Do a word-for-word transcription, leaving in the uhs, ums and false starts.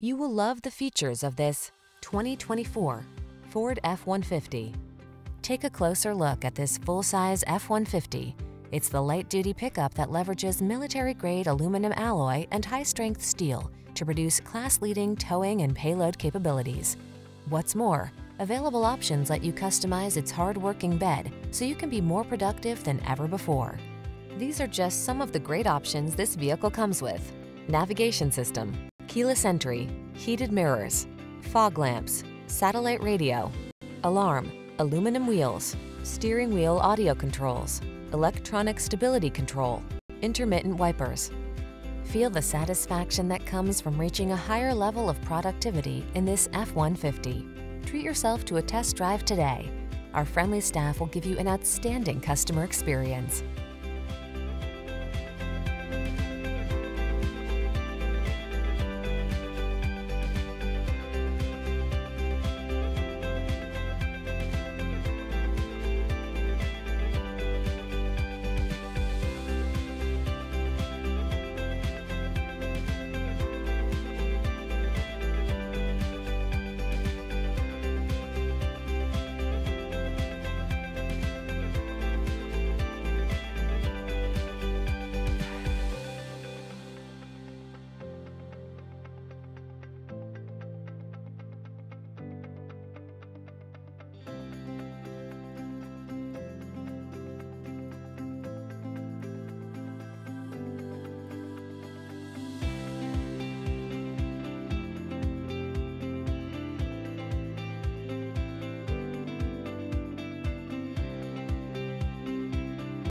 You will love the features of this twenty twenty-four Ford F one fifty. Take a closer look at this full-size F one fifty. It's the light-duty pickup that leverages military-grade aluminum alloy and high-strength steel to produce class-leading towing and payload capabilities. What's more, available options let you customize its hard-working bed so you can be more productive than ever before. These are just some of the great options this vehicle comes with: navigation system, keyless entry, heated mirrors, fog lamps, satellite radio, alarm, aluminum wheels, steering wheel audio controls, electronic stability control, intermittent wipers. Feel the satisfaction that comes from reaching a higher level of productivity in this F one fifty. Treat yourself to a test drive today. Our friendly staff will give you an outstanding customer experience.